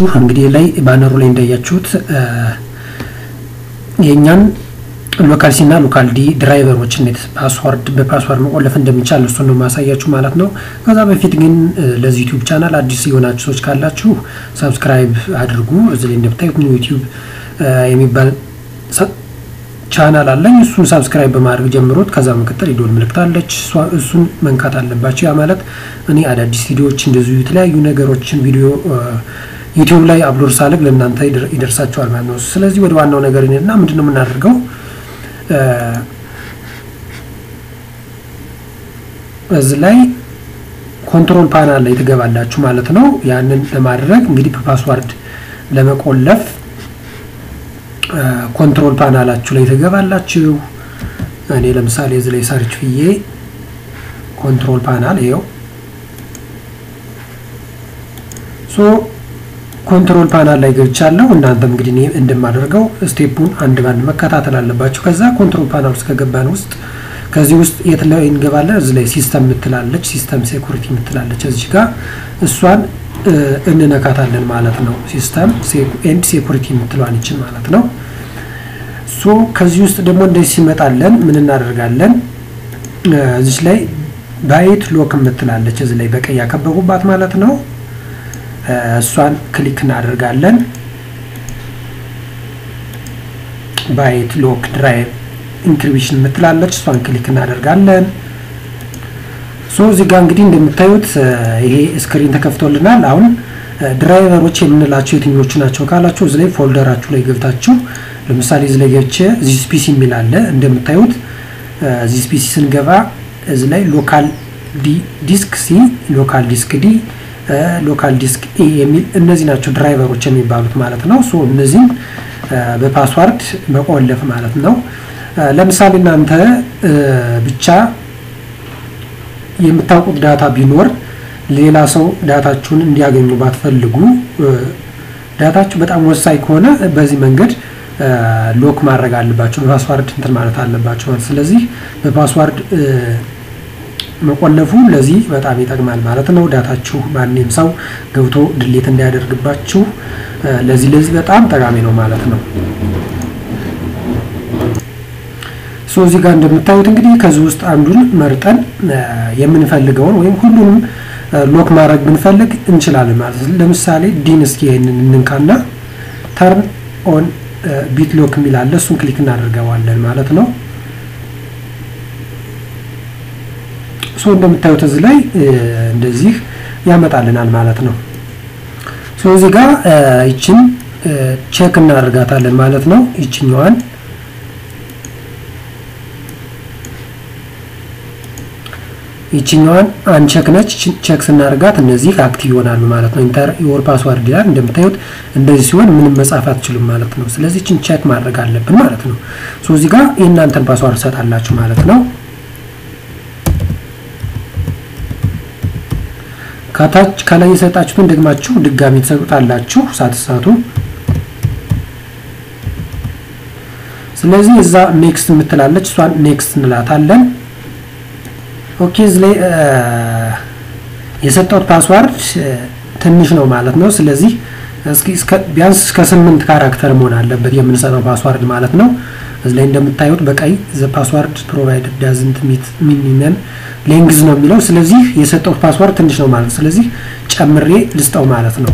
ካላችሁ እንግዲህ ላይ ባነሩ ላይ እንደያችሁት የኛን ሎካል ሲና ሎካል ዲ ድራይቨሮችን ፓስወርድ በፓስወርድ መቆለፍ እንደሚቻል እሱ ነው ማሳያችሁ ማለት ነው። ከዛ በፊት ግን ለዚህ YouTube ቻናል አዲስ የሆናችሁ ሰዎች ካላችሁ Subscribe አድርጉ። እዚህ ላይ እንደምታዩት YouTube የሚባል ቻናል አለኝ። እሱን Subscribe በማድረግ ጀምሩት። ከዛ መከተል ይዶል ምልክታለች እሱን መንካት አለባችሁ። ያ ማለት እኔ አዳዲስ ቪዲዮዎች እንደዚህ የተለያዩ ነገሮችን ቪዲዮ YouTube ላይ አፕሎድ ሳለግ ለእናንተ ይደርሳችኋል ማለት ነው። ስለዚህ ወደ ዋናው ነገር እና ምንድነው እናደርገው እዚህ ላይ ኮንትሮል ፓናል ላይ ተገባላችሁ ማለት ነው። ያንን ለማድረግ እንግዲህ ፓስወርድ ለመቆለፍ ኮንትሮል ፓናላችሁ ላይ ተገባላችሁ። እኔ ለምሳሌ እዚህ ላይ ሰርች ፍዬ ኮንትሮል ፓናል ይሄው ሶ ኮንትሮል ፓናል ላይ ገብቻለሁ። እናንተም እንግዲህ እኔ እንደማደርገው ስቴፑን አንድ ባንድ መከታተል አለባችሁ። ከዛ ኮንትሮል ፓናል ውስጥ ከገባን ውስጥ ከዚህ ውስጥ የትለው እንገባለን። እዚህ ላይ ሲስተም ምትላለች ሲስተም ሴኩሪቲ ምትላለች እዚህ ጋር እሷን እንነካታለን ማለት ነው። ሲስተም ኤንድ ሴኩሪቲ ምትሏን እቺ ማለት ነው። ሶ ከዚህ ውስጥ ደግሞ እንደዚህ ሲመጣለን ምን እናደርጋለን እዚህ ላይ ባይት ሎክ ምትላለች እዚህ ላይ በቀይ ያከበቡባት ማለት ነው። እሷን ክሊክ እናደርጋለን። ባይት ሎክ ድራይቭ ኢንክሪፕሽን ምትላለች እሷን ክሊክ እናደርጋለን። ሶ እዚህ ጋር እንግዲህ እንደምታዩት ይሄ ስክሪን ተከፍቶልናል። አሁን ድራይቨሮች የምንላቸው የትኞቹ ናቸው ካላችሁ እዚህ ላይ ፎልደራችሁ ላይ ገብታችሁ ለምሳሌ እዚህ ላይ ገብቼ ዚስ ፒሲ የሚል አለ እንደምታዩት ዚስ ፒሲ ስንገባ እዚህ ላይ ሎካል ዲስክ ሲ ሎካል ዲስክ ዲ ሎካል ዲስክ ኤ የሚል እነዚህ ናቸው ድራይቨሮች የሚባሉት ማለት ነው። ሶ እነዚህ በፓስወርድ መቆለፍ ማለት ነው። ለምሳሌ እናንተ ብቻ የምታውቁት ዳታ ቢኖር ሌላ ሰው ዳታችሁን እንዲያገኙ ባትፈልጉ ዳታችሁ በጣም ወሳኝ ከሆነ በዚህ መንገድ ሎክ ማድረግ አለባችሁ በፓስወርድ እንትን ማለት አለባችሁ። ስለዚህ በፓስወርድ መቆለፉ ለዚህ በጣም ይጠቅማል ማለት ነው። ዳታችሁ ማንንም ሰው ገብቶ ድሌት እንዲያደርግባችሁ ለዚህ በጣም ጠቃሚ ነው ማለት ነው። ሶ እዚህ ጋር እንደምታዩት እንግዲህ ከዚህ ውስጥ አንዱን መርጠን የምንፈልገውን ወይም ሁሉንም ሎክ ማድረግ ብንፈልግ እንችላለን ማለት ነው። ለምሳሌ ዲንስ ይሄንን እንንካና turn on bit lock የሚላል እሱን ክሊክ እናደርጋለን ማለት ነው። ሶ እንደምታዩት እዚህ ላይ እንደዚህ ያመጣልናል ማለት ነው። ሶ እዚህ ጋር እቺን ቼክ እናደርጋታለን ማለት ነው። እቺኛዋን አንቼክ ነች ቼክ ስናደርጋት እነዚህ አክቲቭ ይሆናሉ ማለት ነው። ኢንተር ዩር ፓስወርድ ይላል እንደምታዩት እንደዚህ ሲሆን ምንም መጻፍ አትችሉም ማለት ነው። ስለዚህ እቺን ቼክ ማድረግ አለብን ማለት ነው። ሶ እዚህ ጋር የእናንተን ፓስወርድ ሰጣላችሁ ማለት ነው። ካታች ካላይ ሰጣችሁን ደግማችሁ ድጋሚ ተሰጣላችሁ ሳትሳቱ። ስለዚህ እዛ ኔክስት ምትላለች እሷን ኔክስት እንላታለን። ኦኬ እዚህ የሰጣው ፓስወርድ ትንሽ ነው ማለት ነው። ስለዚህ እስከ ቢያንስ እስከ 8 ካራክተር መሆን አለበት የምንሰጠው ፓስወርድ ማለት ነው። እዚህ ላይ እንደምታዩት በቀይ ዘ ፓስወርድ ፕሮቫይደድ ዳዝንት ሚት ሚኒመም ሌንግዝ ነው የሚለው ስለዚህ የሰጠው ፓስወርድ ትንሽ ነው ማለት ስለዚህ ጨምሬ ልስጣው ማለት ነው።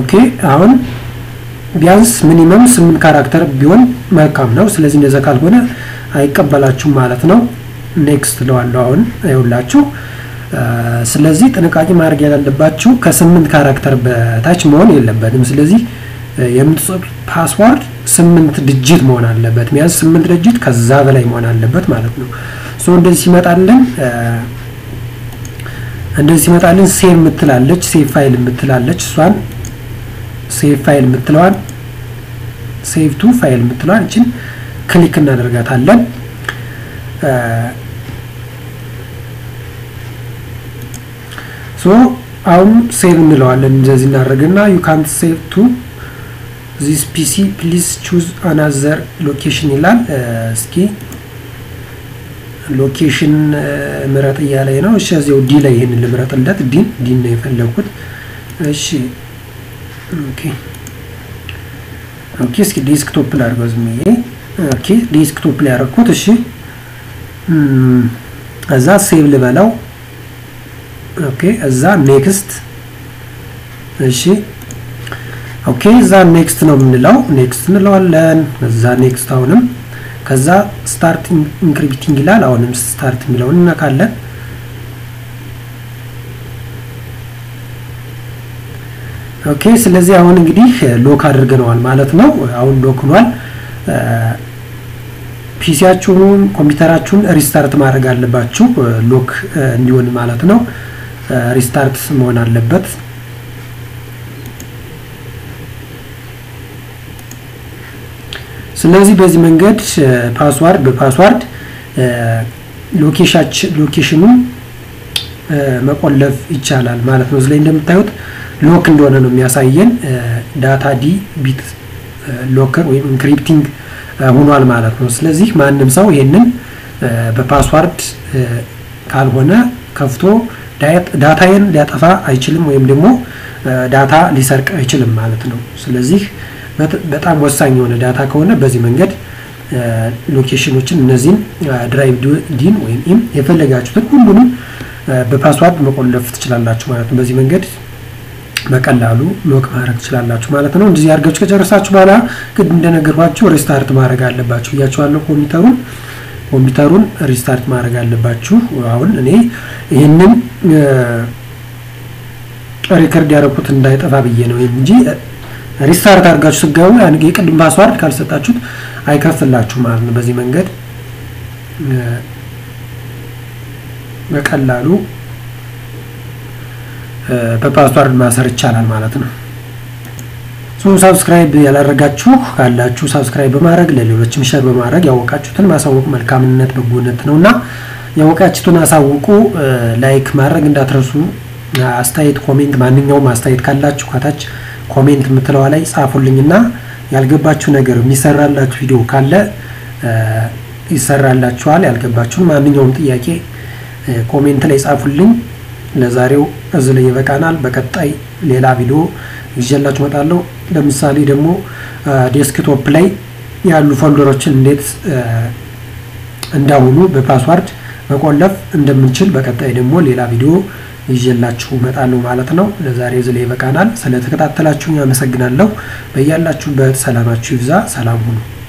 ኦኬ አሁን ቢያንስ ሚኒመም 8 ካራክተር ቢሆን መልካም ነው። ስለዚህ እንደዛ ካልሆነ አይቀበላችሁ ማለት ነው። ኔክስት ለዋለው አሁን አይውላችሁ። ስለዚህ ጥንቃቄ ማድረግ ያለባችሁ ከ8 ካራክተር በታች መሆን የለበትም። ስለዚህ የምትጽፉት ፓስወርድ 8 ዲጂት መሆን አለበት ማለት 8 ዲጂት ከዛ በላይ መሆን አለበት ማለት ነው። ሶ እንደዚህ ሲመጣልን ሴቭ ምትላለች ሴቭ ፋይል ምትላለች እሷን ሴቭ ፋይል ምትለዋን ሴቭ ቱ ፋይል ምትለዋን እቺን ክሊክ እናደርጋታለን። ሶ አሁን ሴቭ እንለዋለን እንደዚህ እናደርግና you can't save to this PC, please choose another location. Ski location مرات ياله هنا وش هذا delay هنا اللي مرات اللات دين نيفعله كده. إيش أوكي أوكي سك desktop player قصدي أوكي desktop player كده شيء هذا save لبلاو أوكي هذا next إيش أوكي هذا next نبلاو next نبلاو الآن هذا next هونم كذا start encrypting لا لا ونمس start ملون نكالة أوكي سلزي هون قديه لوك هرجنوان مالتنا هون لوكنوان بيسياتشون كمبيوتراتشون restart مارجال لباتشو لوك نيون مالتنا restart مونار لبات سلازي بازي منجد password بباسورد لوكيشنو مقلف يتشالال مالتنا زي እንደምታዩት ሎክ እንደሆነ ነው የሚያሳየን ዳታ ዲ ቢት ሎከር ወይም ኢንክሪፕቲንግ ሆኗል ማለት ነው ስለዚህ ማንም ሰው ይሄንን በፓስወርድ ካልሆነ ከፍቶ ዳታዬን ሊያጠፋ አይችልም ወይም ደግሞ ዳታ ሊሰርቅ አይችልም ማለት ነው ስለዚህ በጣም ወሳኝ የሆነ ዳታ ከሆነ በዚህ መንገድ ሎኬሽኖችን እነዚህን ድራይቭ ዲን ወይም ኢም የፈለጋችሁት ሁሉንም በፓስወርድ መቆለፍ ትችላላችሁ ማለት ነው በዚህ መንገድ በቀላሉ ሎክ ማድረግ ትችላላችሁ ማለት ነው እንደዚህ አርጋችሁ ከጨረሳችሁ በኋላ ግድ እንደነገርኳችሁ ሪስታርት ማድረግ አለባችሁ ያቻለው ኮምፒውተሩን ሪስታርት ማድረግ አለባችሁ አሁን እኔ ይሄንን ሪከርድ ያደረኩት እንዳይጠፋ ብዬ ነው እንጂ ሪስታርት አርጋችሁ ስገቡ አንዴ የቀድሞ ፓስወርድ ካልሰጣችሁት አይከፍላችሁ ማለት ነው በዚህ መንገድ በቀላሉ በፓስወርድ ማሰር ይችላል ማለት ነው ሰብስክራይብ ያላረጋችሁ ካላችሁ ሰብስክራይብ በማድረግ ለሌሎችም ሼር በማድረግ ያወቃችሁትን ማሳወቅ መልካምነት በጎነት ነውና ያወቃችሁትን አሳውቁ ላይክ ማድረግ እንዳትረሱ አስተያየት ኮሜንት ማንኛውም አስተያየት ካላችሁ ካታች ኮሜንት ምትለው ላይ ጻፉልኝና ያልገባችሁ ነገር የሚሰራላችሁ ቪዲዮ ካለ ይሰራላችኋል ያልገባችሁ ማንኛውም ጥያቄ ኮሜንት ላይ ጻፉልኝ ለዛሬው እዚህ ላይ በቃናል በቀጣይ ሌላ ቪዲዮ ይዤላችሁ መጣለሁ ለምሳሌ ደግሞ ዴስክቶፕ ላይ ያሉ ፎልደሮችን እንዴት እንዳውሉ በፓስወርድ መቆለፍ እንደምንችል በቀጣይ ደግሞ ሌላ ቪዲዮ ይዤላችሁ መጣለሁ ማለት ነው ለዛሬው እዚህ ላይ በቃናል ስለተከታተላችሁኝ አመሰግናለሁ በእያላችሁበት ሰላማችሁ ይብዛ ሰላም ሁኑ